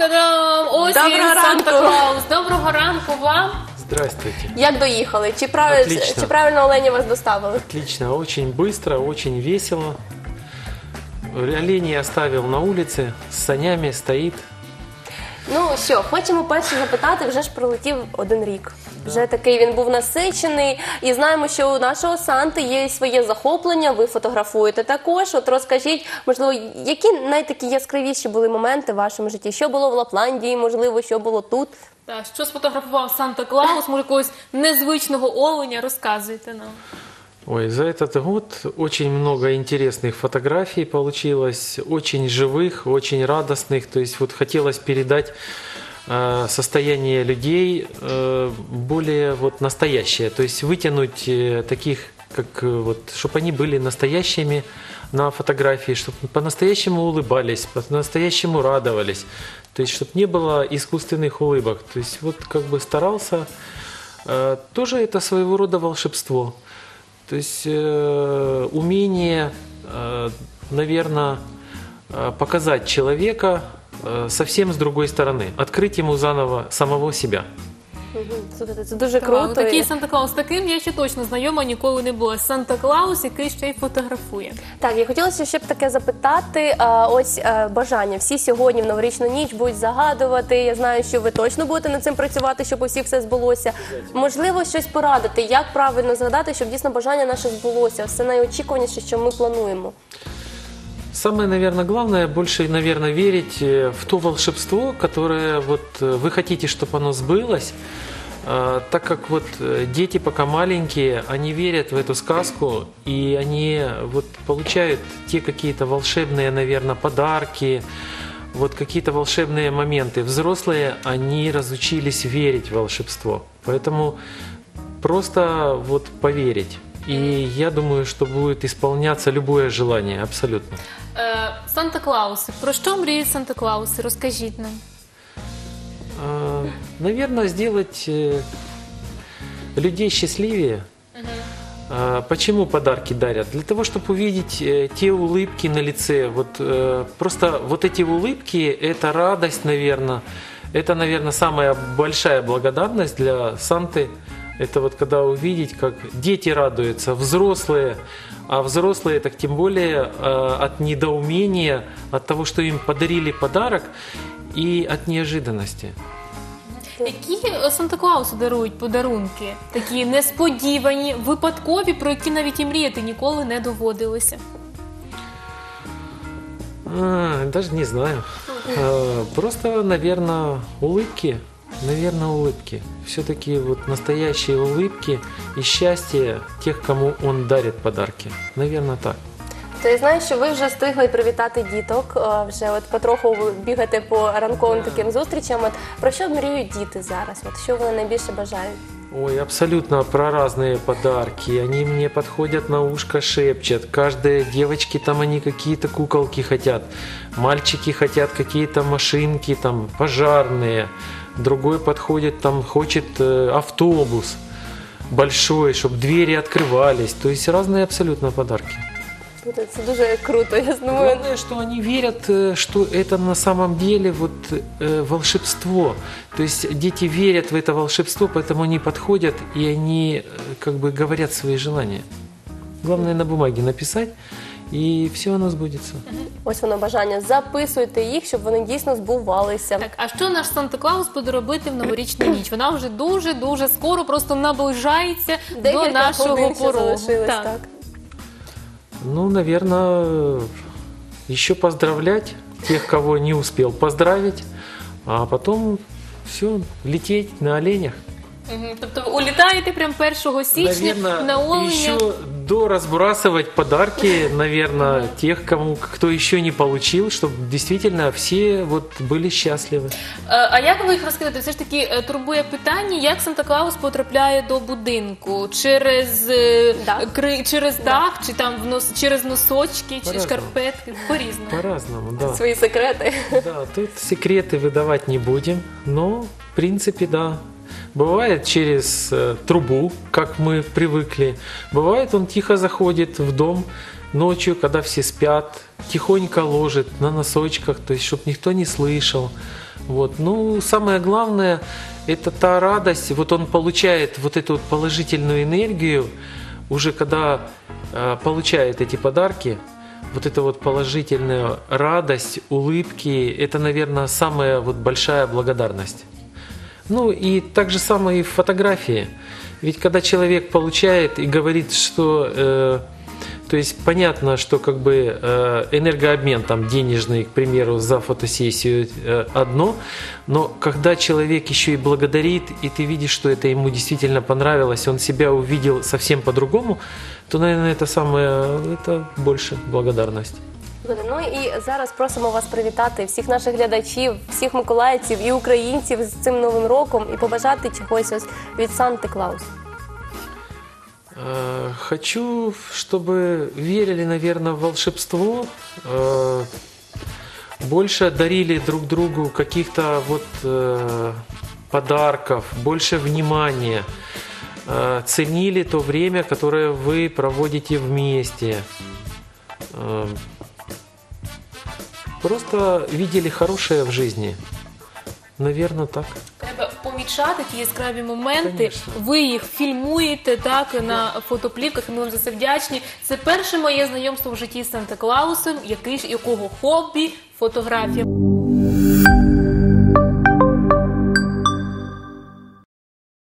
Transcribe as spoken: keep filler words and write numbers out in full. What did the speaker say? Та-дам! Осінь, Санта-Клаус! Доброго ранку вам! Здравствуйте! Як доїхали? Чи, прав... Чи правильно олені вас доставили? Отлично, очень быстро, очень весело. Олені я оставив на вулиці, з санями стоїть. Ну що, хочемо перше запитати, вже ж пролетів один рік. Вже такий він був насичений. І знаємо, що у нашого Санти є своє захоплення, ви фотографуєте також. От розкажіть, можливо, які найтакі яскравіші були моменти в вашому житті? Що було в Лапландії, можливо, що було тут? Так, що сфотографував Санта-Клаус, може, якогось незвичного оленя? Розказуйте нам. Ой, за этот год очень много интересных фотографий получилось, очень живых, очень радостных. То есть вот хотелось передать э, состояние людей э, более вот настоящее. То есть вытянуть э, таких, как вот, чтобы они были настоящими на фотографии, чтобы по-настоящему улыбались, по-настоящему радовались. То есть чтобы не было искусственных улыбок. То есть вот как бы старался. Э, тоже это своего рода волшебство. То есть э, умение, э, наверное, показать человека э, совсем с другой стороны, открыть ему заново самого себя. Слухайте, це дуже круто. Такий Санта-Клаус, таким я ще точно знайома ніколи не була. Санта-Клаус, який ще й фотографує. Так, я хотілося ще б таке запитати, ось бажання. Всі сьогодні в новорічну ніч будуть загадувати. Я знаю, що ви точно будете над цим працювати, щоб у всіх все збулося. Можливо, щось порадити, як правильно згадати, щоб дійсно бажання наше збулося. Все найочікуваніше, що ми плануємо. Самое, наверное, главное, больше, наверное, верить в то волшебство, которое вот вы хотите, чтобы оно сбылось, так как вот дети пока маленькие, они верят в эту сказку, и они вот получают те какие-то волшебные, наверное, подарки, вот какие-то волшебные моменты. Взрослые, они разучились верить в волшебство, поэтому просто вот поверить. И я думаю, что будет исполняться любое желание, абсолютно. Санта-Клаусы. Про что мріють Санта-Клаусы? Расскажите нам. Наверное, сделать людей счастливее. Угу. Почему подарки дарят? Для того, чтобы увидеть те улыбки на лице. Вот, просто вот эти улыбки, это радость, наверное. Это, наверное, самая большая благодарность для Санты. Это вот когда увидеть, как дети радуются, взрослые, а взрослые так тем более э, от недоумения, от того, что им подарили подарок, и от неожиданности. Які Санта-Клаусу дарують подарунки? Такі несподівані, випадкові, про які навіть і мріяти ніколи не доводилося. А, даже не знаю. Просто, наверное, улыбки. Наверное, улыбки. Все-таки вот настоящие улыбки и счастье тех, кому он дарит подарки. Наверное, так. То я знаю, що ви вже встигли привітати діток, вже от потроху бігаєте по ранковим таким зустрічам. От про що мріють діти зараз? От що вони найбільше бажають? Ой, абсолютно про разные подарки. Они мне подходят на ушко, шепчут. Каждая девочки там они какие-то куколки хотят, мальчики хотят какие-то машинки, там пожарные. Другой подходит, там хочет э, автобус большой, чтобы двери открывались. То есть разные абсолютно подарки. Это очень круто, я думаю. Главное, что они верят, что это на самом деле вот, э, волшебство. То есть дети верят в это волшебство, поэтому они подходят и они как бы говорят свои желания. Главное на бумаге написать. І все воно збудеться. Ось воно бажання. Записуйте їх, щоб вони дійсно збувалися. Так, а що наш Санта-Клаус буде робити в новорічну ніч? Вона вже дуже-дуже скоро просто наближається до нашого порогу. Так. Так. Ну, наверное, ще поздравлять тих, кого не успел поздравить, а потом все, лететь на оленях. Угу. Тобто улітаєте прямо першого січня наверное, на оленя. До разбрасывать подарки, наверное, тех, кому, кто еще не получил, чтобы действительно все вот были счастливы. А як ви їх розкидаєте? Все ж таки турбує питання, як Санта-Клаус потрапляє до будинку? Через дах, кри, через, дах да. Чи там в нос, через носочки, через шкарпетки? По-разному. По-разному, да. Свої секрети. Да, тут секреты выдавать не будем, но в принципе, да. Бывает через трубу, как мы привыкли. Бывает, он тихо заходит в дом ночью, когда все спят, тихонько ложит на носочках, то есть, чтобы никто не слышал. Вот. Ну, самое главное, это та радость. Вот он получает вот эту вот положительную энергию, уже когда э, получает эти подарки, вот эта вот положительная радость, улыбки, это, наверное, самая вот большая благодарность. Ну и так же самое и в фотографии. Ведь когда человек получает и говорит, что... Э, то есть понятно, что как бы э, энергообмен там, денежный, к примеру, за фотосессию э, одно, но когда человек еще и благодарит, и ты видишь, что это ему действительно понравилось, он себя увидел совсем по-другому, то, наверное, это самое, это больше благодарность. Ну і зараз просимо вас привітати всіх наших глядачів, всіх миколаївців і українців з цим Новим роком і побажати чогось ось від Санти Клауса. Хочу, чтобы верили, наверное, в волшебство, больше дарили друг другу каких-то вот подарков, больше внимания, ценили то время, которое вы проводите вместе. Просто видели хорошее в жизни. Наверное, так. Треба помічати ті яскраві моменти, конечно. Ви їх фільмуєте так, на фотоплівках, і ми вам за це вдячні. Це перше моє знайомство в житті з Санта-Клаусом, який, якого хобі – фотографія.